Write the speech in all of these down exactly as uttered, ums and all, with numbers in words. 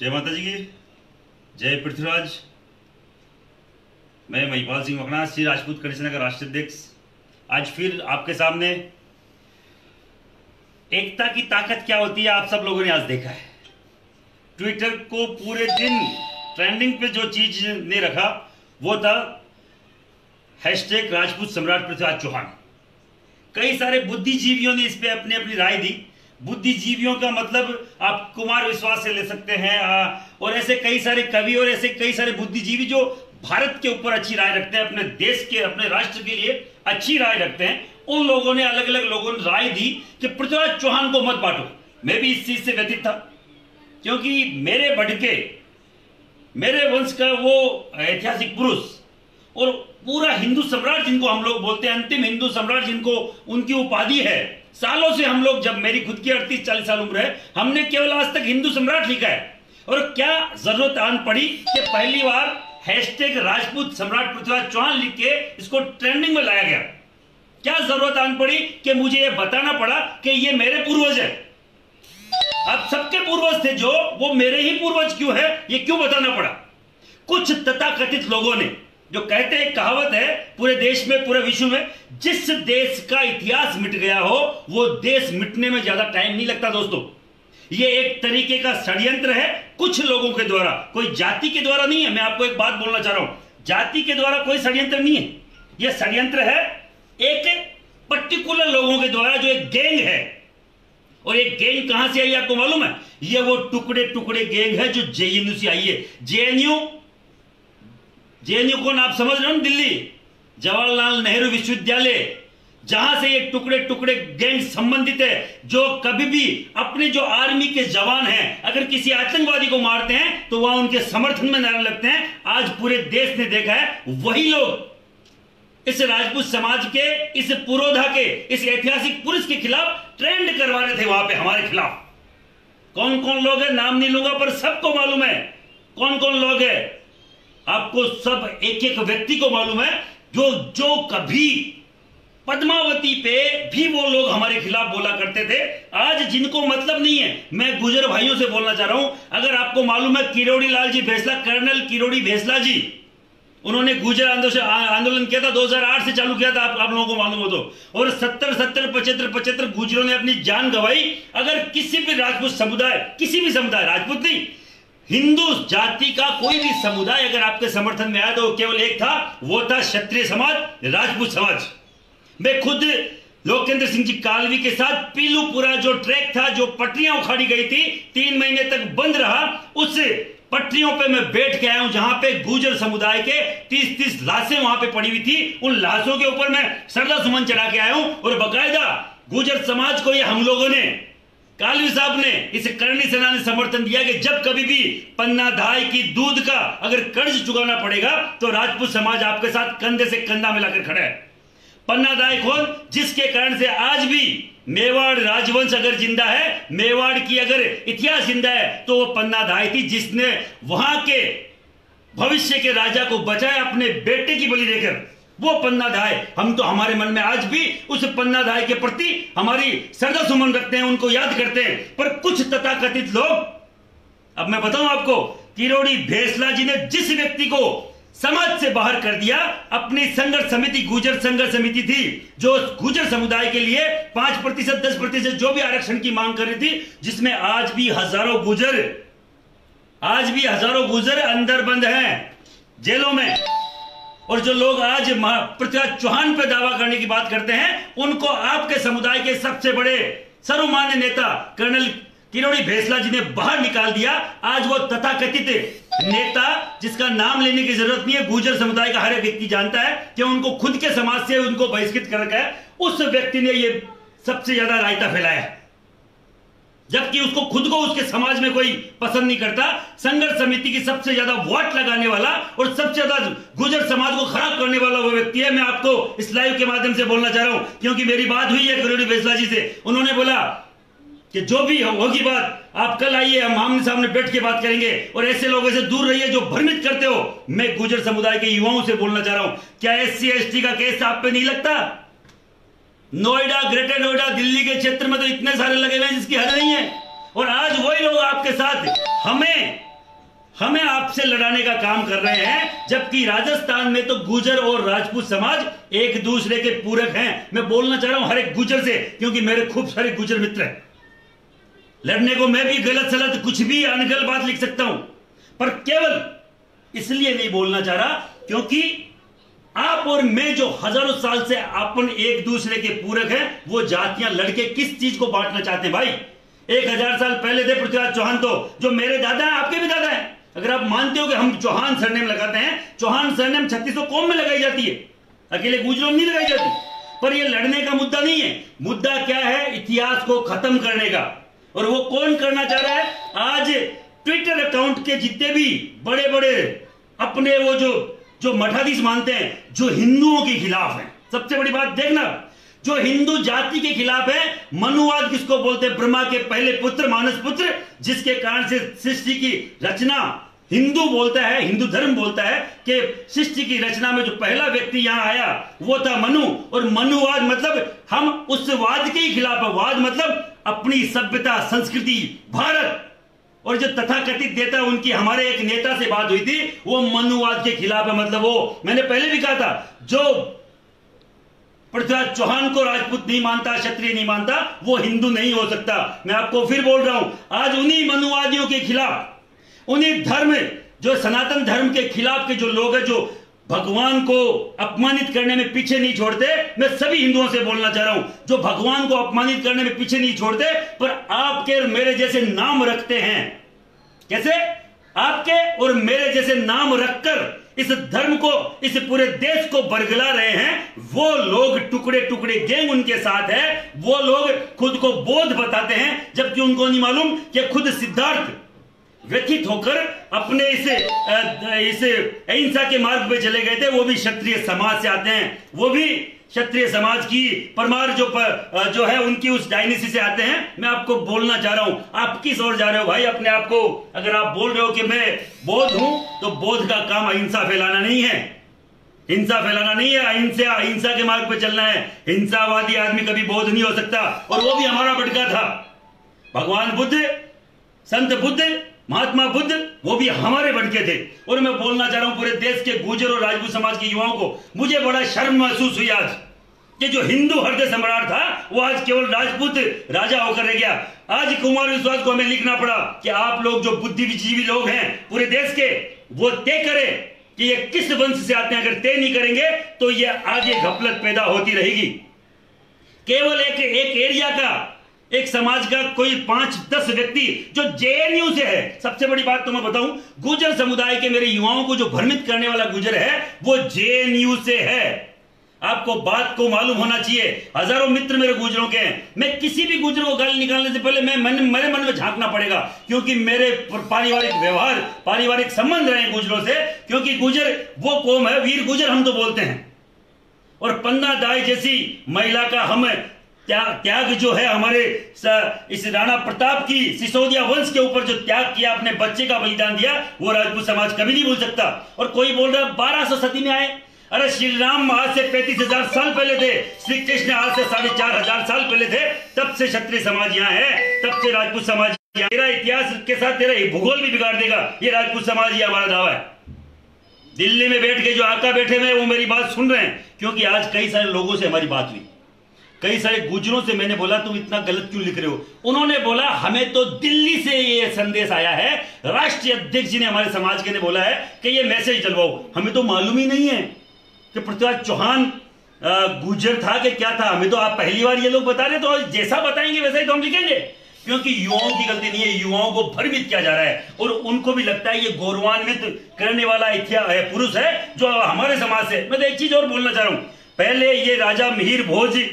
जय माता जी की जय पृथ्वीराज। मैं महिपाल सिंह मकराना, सिराज राजपूत करणी सेना का राष्ट्रीय अध्यक्ष, आज फिर आपके सामने एकता की ताकत क्या होती है। आप सब लोगों ने आज देखा है ट्विटर को पूरे दिन ट्रेंडिंग पे जो चीज ने रखा वो था हैशटैग राजपूत सम्राट पृथ्वीराज चौहान। कई सारे बुद्धिजीवियों ने इस पर अपनी अपनी राय दी। बुद्धिजीवियों का मतलब आप कुमार विश्वास से ले सकते हैं आ, और ऐसे कई सारे कवि और ऐसे कई सारे बुद्धिजीवी जो भारत के ऊपर अच्छी राय रखते हैं, अपने देश के अपने राष्ट्र के लिए अच्छी राय रखते हैं, उन लोगों ने अलग अलग लोगों ने राय दी कि पृथ्वीराज चौहान को मत बांटो। मैं भी इस चीज से व्यथित था क्योंकि मेरे भटके मेरे वंश का वो ऐतिहासिक पुरुष और पूरा हिंदू सम्राट जिनको हम लोग बोलते हैं, अंतिम हिंदू सम्राट जिनको उनकी उपाधि है। सालों से हम लोग, जब मेरी खुद की अड़तीस चालीस साल उम्र है, हमने केवल आज तक हिंदू सम्राट लिखा है। और क्या जरूरत आन पड़ी कि पहली बार हैशटैग राजपूत सम्राट पृथ्वीराज चौहान लिख के इसको ट्रेंडिंग में लाया गया। क्या जरूरत आन पड़ी कि मुझे यह बताना पड़ा कि ये मेरे पूर्वज है। आप सबके पूर्वज थे, जो वो मेरे ही पूर्वज क्यों है ये क्यों बताना पड़ा। कुछ तथाकथित लोगों ने जो कहते हैं, कहावत है पूरे देश में पूरे विश्व में, जिस देश का इतिहास मिट गया हो वो देश मिटने में ज्यादा टाइम नहीं लगता। दोस्तों, ये एक तरीके का षड्यंत्र है कुछ लोगों के द्वारा, कोई जाति के द्वारा नहीं है। मैं आपको एक बात बोलना चाह रहा हूं, जाति के द्वारा कोई षड्यंत्र नहीं है। यह षड्यंत्र है एक पर्टिकुलर लोगों के द्वारा जो एक गैंग है। और एक गैंग कहां से आई है आपको मालूम है? यह वो टुकड़े टुकड़े गैंग है जो जेएनयू से आई है। जेएनयू जेएनयू कौन आप समझ रहे हो? दिल्ली जवाहरलाल नेहरू विश्वविद्यालय, जहां से ये टुकड़े टुकड़े गैंग संबंधित है, जो कभी भी अपने जो आर्मी के जवान हैं अगर किसी आतंकवादी को मारते हैं तो वहां उनके समर्थन में नारा लगते हैं। आज पूरे देश ने देखा है वही लोग इस राजपूत समाज के, इस पुरोधा के, इस ऐतिहासिक पुरुष के खिलाफ ट्रेंड करवा रहे थे वहां पर हमारे खिलाफ। कौन कौन लोग है नाम नहीं लूंगा, पर सबको मालूम है कौन कौन लोग है। आपको सब एक एक व्यक्ति को मालूम है जो जो कभी पद्मावती पे भी वो लोग हमारे खिलाफ बोला करते थे, आज जिनको मतलब नहीं है। मैं गुजर भाइयों से बोलना चाह रहा हूं, अगर आपको मालूम है किरोड़ी लाल जी भेसला, कर्नल किरोड़ी भेसला जी, उन्होंने गुजर आंदोलन किया था, दो हज़ार आठ से चालू किया था, आप, आप लोगों को मालूम हो तो। और सत्तर सत्तर पचहत्तर पचहत्तर गुजरों ने अपनी जान गंवाई। अगर किसी भी राजपूत समुदाय, किसी भी समुदाय, राजपूत नहीं, हिंदू जाति का कोई भी समुदाय अगर आपके समर्थन में आया तो केवल एक था, वो था क्षत्रिय समाज, राजपूत समाज। मैं खुद लोकेंद्र सिंह जी कालवी के साथ पीलूपुरा जो ट्रैक था, जो पटरियां उखाड़ी गई थी, तीन महीने तक बंद रहा, उस पटरियों पे मैं बैठ के आया हूं जहां पे गुर्जर समुदाय के तीस तीस लाशें वहां पे पड़ी हुई थी। उन लाशों के ऊपर मैं श्रद्धा सुमन चढ़ा के आया हूं। और बाकायदा गुर्जर समाज को यह हम लोगों ने, कालवी साहब ने, इसे करणी सेना ने समर्थन दिया कि जब कभी भी पन्ना धाय की दूध का अगर कर्ज चुकाना पड़ेगा तो राजपूत समाज आपके साथ कंधे से कंधा मिलाकर खड़ा है। पन्ना धाय कौन? जिसके कारण से आज भी मेवाड़ राजवंश अगर जिंदा है, मेवाड़ की अगर इतिहास जिंदा है, तो वो पन्ना धाय थी जिसने वहां के भविष्य के राजा को बचाया अपने बेटे की बलि देकर। वो पन्ना धाय, हम तो हमारे मन में आज भी उस पन्ना धाय के प्रति हमारी श्रद्धा सुमन रखते हैं, उनको याद करते हैं। पर कुछ तथाकथित लोग, अब मैं बताऊं आपको, किरोड़ी भेसला जी ने जिस व्यक्ति को समाज से बाहर कर दिया, अपनी संघर्ष समिति, गुर्जर संघर्ष समिति थी जो गुर्जर समुदाय के लिए पांच प्रतिशत दस प्रतिशत जो भी आरक्षण की मांग कर रही थी, जिसमें आज भी हजारों गुर्जर आज भी हजारों गुर्जर अंदर बंद हैं जेलों में। और जो लोग आज पृथ्वीराज चौहान पे दावा करने की बात करते हैं, उनको आपके समुदाय के सबसे बड़े सर्वमान्य नेता कर्नल किरोड़ी भेसला जी ने बाहर निकाल दिया। आज वो तथाकथित नेता, जिसका नाम लेने की जरूरत नहीं है, गुर्जर समुदाय का हर एक व्यक्ति जानता है कि उनको खुद के समाज से उनको बहिष्कृत कर रखा है, उस व्यक्ति ने ये सबसे ज्यादा रायता फैलाया है, जबकि उसको खुद को उसके समाज में कोई पसंद नहीं करता। संघर्ष समिति की सबसे ज्यादा वोट लगाने वाला और सबसे ज्यादा गुर्जर समाज को खराब करने वाला वो व्यक्ति है। मैं आपको इस लाइव के माध्यम से बोलना चाह रहा हूं क्योंकि मेरी बात हुई है किरोड़ी भेसला जी से। उन्होंने बोला कि जो भी होगी बात, आप कल आइए, हम आमने सामने बैठ के बात करेंगे, और ऐसे लोगों से दूर रहिए जो भ्रमित करते हो। मैं गुर्जर समुदाय के युवाओं से बोलना चाह रहा हूं, क्या एस सी एस टी का केस आप पे नहीं लगता? नोएडा, ग्रेटर नोएडा, दिल्ली के क्षेत्र में तो इतने सारे लगे हुए हैं जिसकी हद नहीं है। और आज वही लोग आपके साथ हमें हमें आपसे लड़ाने का काम कर रहे हैं, जबकि राजस्थान में तो गुर्जर और राजपूत समाज एक दूसरे के पूरक हैं। मैं बोलना चाह रहा हूं हर एक गुर्जर से, क्योंकि मेरे खूब सारे गुर्जर मित्र हैं। लड़ने को मैं भी गलत सलत कुछ भी अनगल बात लिख सकता हूं, पर केवल इसलिए नहीं बोलना चाह रहा क्योंकि आप और मैं जो हजारों साल से अपन एक दूसरे के पूरक हैं, वो जातियां लड़के किस चीज को बांटना चाहते हैं भाई। एक हजार साल पहले थे पृथ्वीराज चौहान, तो जो मेरे दादा हैं आपके भी दादा हैं। अगर आप मानते हो कि हम चौहान सरनेम लगाते हैं, चौहान सरनेम छत्तीसों कौम में लगाई जाती है, अकेले गुजरों में नहीं लगाई जाती। पर यह लड़ने का मुद्दा नहीं है, मुद्दा क्या है, इतिहास को खत्म करने का। और वो कौन करना चाह रहा है? आज ट्विटर अकाउंट के जितने भी बड़े बड़े अपने वो जो जो मठाधीश मानते हैं, जो हिंदुओं के खिलाफ है, सबसे बड़ी बात देखना, जो हिंदू जाति के खिलाफ है। मनुवाद किसको बोलते हैं? ब्रह्मा के पहले पुत्र, मानस पुत्र, जिसके कारण से सृष्टि की रचना हिंदू बोलता है, हिंदू धर्म बोलता है कि सृष्टि की रचना में जो पहला व्यक्ति यहां आया वो था मनु। और मनुवाद मतलब हम उस वाद के ही खिलाफ है। वाद मतलब अपनी सभ्यता, संस्कृति, भारत। और जो तथाकथित नेता, उनकी हमारे एक नेता से बात हुई थी, वो मनुवाद के खिलाफ है। मतलब वो, मैंने पहले भी कहा था, जो पृथ्वीराज चौहान को राजपूत नहीं मानता, क्षत्रिय नहीं मानता, वो हिंदू नहीं हो सकता। मैं आपको फिर बोल रहा हूं, आज उन्हीं मनुवादियों के खिलाफ, उन्हीं धर्म, जो सनातन धर्म के खिलाफ के जो लोग हैं, जो भगवान को अपमानित करने में पीछे नहीं छोड़ते, मैं सभी हिंदुओं से बोलना चाह रहा हूं, जो भगवान को अपमानित करने में पीछे नहीं छोड़ते, पर आपके और मेरे जैसे नाम रखते हैं। कैसे? आपके और मेरे जैसे नाम रखकर इस धर्म को, इस पूरे देश को बरगला रहे हैं वो लोग। टुकड़े टुकड़े गैंग उनके साथ है। वो लोग खुद को बौद्ध बताते हैं, जबकि उनको नहीं मालूम कि खुद सिद्धार्थ व्यथित होकर अपने इस इस अहिंसा के मार्ग पे चले गए थे। वो भी क्षत्रिय समाज से आते हैं, वो भी क्षत्रिय समाज की परमार जो पर, जो है उनकी उस डायनेसिस से आते हैं। मैं आपको बोलना चाह रहा हूं, आप किस ओर जा रहे हो भाई अपने आप को? अगर आप बोल रहे हो कि मैं बौद्ध हूं, तो बौद्ध का काम अहिंसा फैलाना नहीं है, हिंसा फैलाना नहीं है। अहिंसा अहिंसा के मार्ग पर चलना है। हिंसावादी आदमी कभी बौद्ध नहीं हो सकता। और वो भी हमारा बटका था। भगवान बुद्ध, संत बुद्ध, महात्मा बुद्ध, वो भी हमारे बनके थे। और मैं बोलना चाह रहा हूं पूरे देश के गुर्जर और राजपूत समाज के युवाओं को, मुझे बड़ा शर्म महसूस हुई आज कि जो हिंदू हृदय सम्राट था, वो आज केवल राजपूत राजा होकर रह गया। आज कुमार विश्वास को हमें लिखना पड़ा कि आप लोग जो बुद्धिजीवी लोग हैं पूरे देश के, वो तय करें कि ये किस वंश से आते हैं। अगर तय नहीं करेंगे तो ये आगे गफलत पैदा होती रहेगी। केवल एक एक एरिया का, एक समाज का कोई पांच दस व्यक्ति जो जेएनयू से है। सबसे बड़ी बात तो मैं बताऊं, गुर्जर समुदाय के मेरे युवाओं को जो भ्रमित करने वाला गुर्जर है, वो जेएनयू से है। आपको बात को मालूम होना चाहिए। हजारों मित्र मेरे गुर्जरों के हैं। मैं किसी भी गुर्जर को गाली निकालने से पहले मैं मन, मेरे मन में झांकना पड़ेगा, क्योंकि मेरे पारिवारिक व्यवहार, पारिवारिक संबंध रहे गुर्जरों से। क्योंकि गुर्जर वो कौम है, वीर गुर्जर हम तो बोलते हैं। और पन्ना धाय जैसी महिला का हम त्याग त्याग जो है हमारे इस राणा प्रताप की सिसोदिया वंश के ऊपर जो त्याग किया, अपने बच्चे का बलिदान दिया, वो राजपूत समाज कभी नहीं भूल सकता। और कोई बोल रहा बारह सौ सदी में आए, अरे श्री राम आज से पैंतीस हजार साल पहले थे, श्री कृष्ण आज से साढ़े चार हजार साल पहले थे। तब से क्षत्रिय समाज यहाँ है, तब से राजपूत समाज। तेरा इतिहास के साथ तेरा भूगोल भी बिगाड़ देगा ये राजपूत समाज, ये हमारा दावा है। दिल्ली में बैठ के जो आका बैठे हुए वो मेरी बात सुन रहे हैं, क्योंकि आज कई सारे लोगों से हमारी बात हुई, कई सारे गुर्जरों से। मैंने बोला तुम इतना गलत क्यों लिख रहे हो? उन्होंने बोला हमें तो दिल्ली से ये संदेश आया है, राष्ट्रीय अध्यक्ष जी ने हमारे समाज के ने बोला है कि ये मैसेज डलवाओ। हमें तो मालूम ही नहीं है कि पृथ्वीराज चौहान गुर्जर था कि क्या था। हमें तो आप पहली बार ये लोग बता रहे, तो जैसा बताएंगे वैसा ही तो हम लिखेंगे, क्योंकि युवाओं की गलती नहीं है। युवाओं को भ्रमित किया जा रहा है और उनको भी लगता है ये गौरवान्वित करने वाला पुरुष है जो हमारे समाज से। मैं तो एक चीज और बोलना चाह रहा हूं, पहले ये राजा मिहिर भोज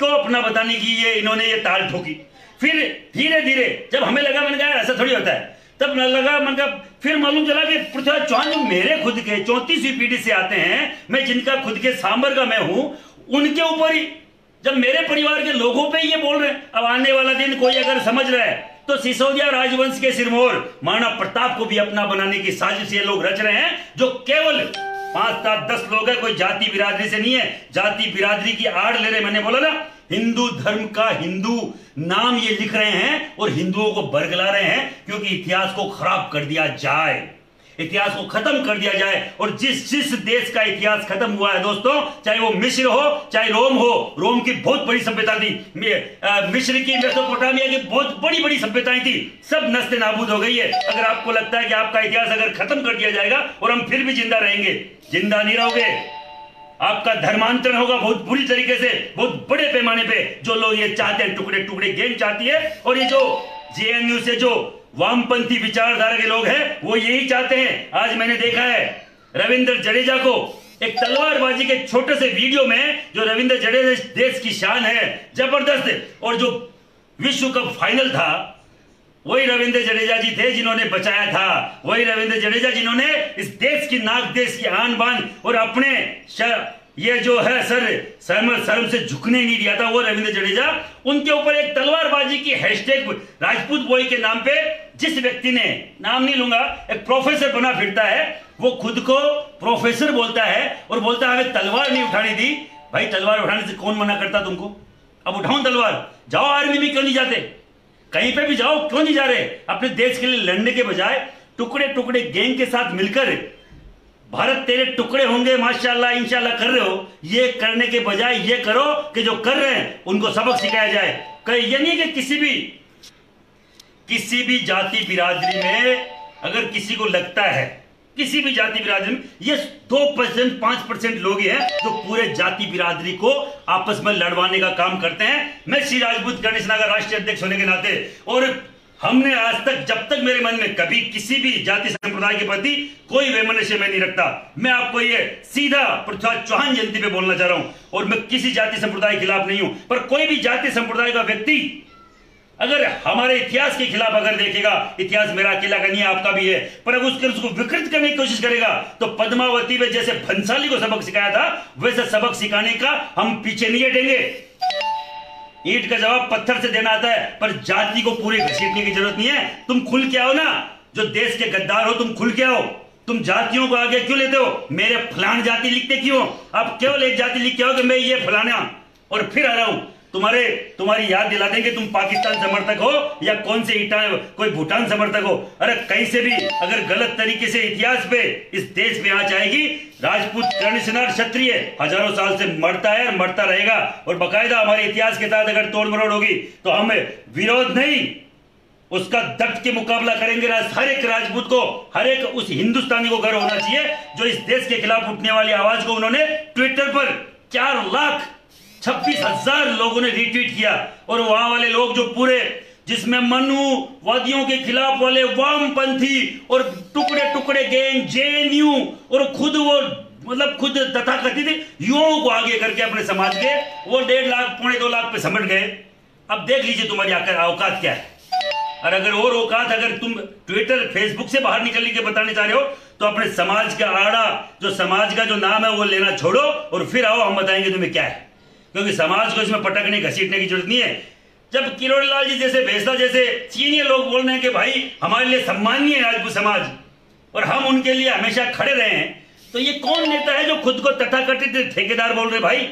को अपना बताने की ये इन्होंने ये ताल ठोकी, फिर धीरे धीरे जब हमें लगा, मैंने कहा ऐसा थोड़ी होता है, तब लगा मन का, फिर मालूम चला कि पृथ्वीराज चौहान जो मेरे खुद के चौंतीसवीं पीढ़ी से आते हैं, मैं जिनका खुद के सांबर का मैं हूं, उनके ऊपर ही जब मेरे परिवार के लोगों पे ये बोल रहे हैं। अब आने वाला दिन कोई अगर समझ रहा है तो सिसोदिया राजवंश के सिरमौर महाराणा प्रताप को भी अपना बनाने की साजिश ये लोग रच रहे हैं, जो केवल पांच सात दस लोग है, कोई जाति बिरादरी से नहीं है। जाति बिरादरी की आड़ ले रहे। मैंने बोला ना हिंदू धर्म का हिंदू नाम ये लिख रहे हैं और हिंदुओं को बरगला रहे हैं, क्योंकि इतिहास को खराब कर दिया जाए, इतिहास को खत्म कर दिया जाए। और जिस जिस देश का इतिहास खत्म हुआ है दोस्तों, चाहे वो मिस्र हो चाहे रोम हो, रोम की बहुत बड़ी सभ्यता थी, मिस्र की, मेसोपोटामिया की बहुत बड़ी बड़ी सभ्यताएं थी, सब नष्ट नाबूद हो गई है। अगर आपको लगता है कि आपका इतिहास अगर खत्म कर दिया जाएगा और हम फिर भी जिंदा रहेंगे, जिंदा नहीं रहोगे। आपका धर्मांतरण होगा बहुत बुरी तरीके से, बहुत बड़े पैमाने पे। जो लोग ये चाहते हैं टुकड़े टुकड़े गेंद चाहती है, और ये जो जे एन यू से जो वामपंथी विचारधारा के लोग हैं वो यही चाहते हैं। आज मैंने देखा है रविंद्र जडेजा को एक तलवारबाजी के छोटे से वीडियो में, जो रविंद्र जडेजा देश की शान है, जबरदस्त। और जो विश्व कप फाइनल था, वही रविंद्र जडेजा जी थे जिन्होंने बचाया था, वही रविंद्र जडेजा जिन्होंने इस देश की नाक, देश की आन बान और अपने शर, ये जो है सर शर्म शर्म से झुकने नहीं दिया था वो रविंद्र जडेजा। उनके ऊपर एक तलवारबाजी की हैशटैग राजपूत बॉय के नाम पे, जिस व्यक्ति ने, नाम नहीं लूंगा, एक प्रोफेसर बना फिरता है, वो खुद को प्रोफेसर बोलता है और बोलता है हमें तलवार नहीं उठानी थी। भाई तलवार उठाने से कौन मना करता तुमको? अब उठाओ तलवार, जाओ आर्मी में, क्यों नहीं जाते? कहीं पे भी जाओ, क्यों नहीं जा रहे? अपने देश के लिए लड़ने के बजाय टुकड़े टुकड़े गैंग के साथ मिलकर भारत तेरे टुकड़े होंगे माशाल्लाह इंशाल्लाह कर रहे हो, ये करने के बजाय ये करो कि जो कर रहे हैं उनको सबक सिखाया जाए। कहीं ये नहीं कि किसी भी किसी भी जाति बिरादरी में अगर किसी को लगता है, किसी भी जाति बिरादरी में, ये दो परसेंट पांच परसेंट लोग हैं जो पूरे जाति बिरादरी को आपस में लड़वाने का काम करते हैं। मैं सिराज राजपूत करणी सेना का राष्ट्रीय अध्यक्ष होने के नाते, और हमने आज तक, जब तक मेरे मन में कभी किसी भी जाति संप्रदाय के प्रति कोई वैमनस्य मैं नहीं रखता। मैं आपको ये सीधा पृथ्वीराज चौहान जयंती पे बोलना चाह रहा हूं, और मैं किसी जाति संप्रदाय के खिलाफ नहीं हूं, पर कोई भी जाति संप्रदाय का व्यक्ति अगर हमारे इतिहास के खिलाफ अगर देखेगा, इतिहास मेरा अकेला का नहीं है, आपका भी है, पर अगर उसके उसको विकृत करने की कोशिश करेगा तो पद्मावती में जैसे भंसाली को सबक सिखाया था वैसे सबक सिखाने का हम पीछे नहीं हटेंगे। ईंट का जवाब पत्थर से देना आता है, पर जाति को पूरे घसीटने की जरूरत नहीं है। तुम खुल के आओ ना, जो देश के गद्दार हो तुम खुल के आओ। तुम जातियों को आगे क्यों लेते हो? मेरे फलान जाति लिखते क्यों? आप केवल एक जाति लिख के आओ कि मैं ये फलाना, और फिर आ रहा हूं तुम्हारे तुम्हारी याद दिला देंगे तुम पाकिस्तान समर्थक हो या कौन से ईटा कोई भूटान समर्थक हो। अरे कहीं से भी अगर गलत तरीके से इतिहास पे, इस देश पे आ जाएगी। राजपूत करणी सेना क्षत्रिय हजारों साल से मरता है और मरता रहेगा, और बकायदा हमारे इतिहास के साथ अगर तोड़ मरोड़ होगी तो हम विरोध नहीं, उसका डट के मुकाबला करेंगे। हर एक राजपूत को, हर एक उस हिंदुस्तानी को गर्व होना चाहिए जो इस देश के खिलाफ उठने वाली आवाज को उन्होंने ट्विटर पर चार लाख छब्बीस हजार लोगों ने रिट्वीट किया, और वहां वाले लोग जो पूरे, जिसमें मनुवादियों के खिलाफ वाले वामपंथी और टुकड़े टुकड़े गैंग जे एन यू और खुद वो मतलब खुद तथाकथित युवाओं को आगे करके अपने समाज के, वो डेढ़ लाख पौने दो लाख पे समझ गए। अब देख लीजिए तुम्हारी आकर औकात क्या है। और अगर और औकात अगर तुम ट्विटर फेसबुक से बाहर निकलने के बताने चाह रहे हो तो अपने समाज का आड़ा, जो समाज का जो नाम है वो लेना छोड़ो, और फिर आओ हम बताएंगे तुम्हें क्या है, क्योंकि समाज को इसमें पटकने घसीटने की जरूरत नहीं है। जब किरोड़ी लाल जी जैसे भेसला जैसे सीनियर लोग बोल रहे हैं कि भाई हमारे लिए सम्माननीय राजपूत समाज और हम उनके लिए हमेशा खड़े रहे हैं, तो ये कौन नेता है जो खुद को तथाकथित ठेकेदार बोल रहे? भाई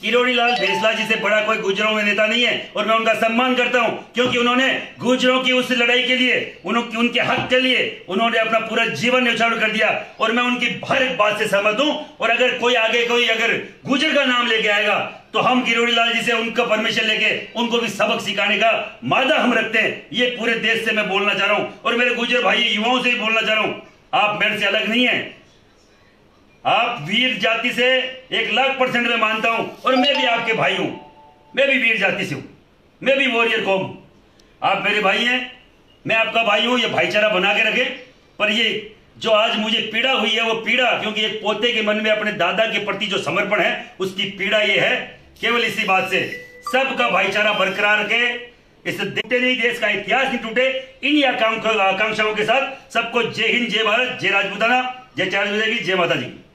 किरोड़ी लाल भेसला जी से बड़ा कोई गुजरों में नेता नहीं है, और मैं उनका सम्मान करता हूं, क्योंकि उन्होंने गुजरों की उस लड़ाई के लिए, उनके हक के लिए उन्होंने अपना पूरा जीवन न्यौछावर कर दिया, और मैं उनकी हर एक बात से सहमत हूं। और अगर कोई आगे कोई अगर गुजर का नाम लेके आएगा तो हम किरोड़ी लाल जी से उनका परमिशन लेके उनको भी सबक सिखाने का मादा हम रखते हैं। ये पूरे देश से मैं बोलना चाह रहा हूं, और मेरे गुजर भाई युवाओं से भी बोलना चाह रहा हूं, आप मेरे से अलग नहीं है, आप वीर जाति से एक लाख परसेंट में मानता हूं, और मैं भी आपके भाई हूं, मैं भी वीर जाति से हूं, मैं भी वॉरियर कौम हूं, आप मेरे भाई हैं, मैं आपका भाई हूं। ये भाईचारा बना के रखे। पर ये जो आज मुझे पीड़ा हुई है वो पीड़ा, क्योंकि एक पोते के मन में अपने दादा के प्रति जो समर्पण है उसकी पीड़ा ये है, केवल इसी बात से सबका भाईचारा बरकरार रखे, इससे देखते नहीं देश का इतिहास नहीं टूटे। इन्हीं आकांक्षाओं के साथ सबको जय हिंद, जय भारत, जय राजपूताना, जय चार, जय माता जी।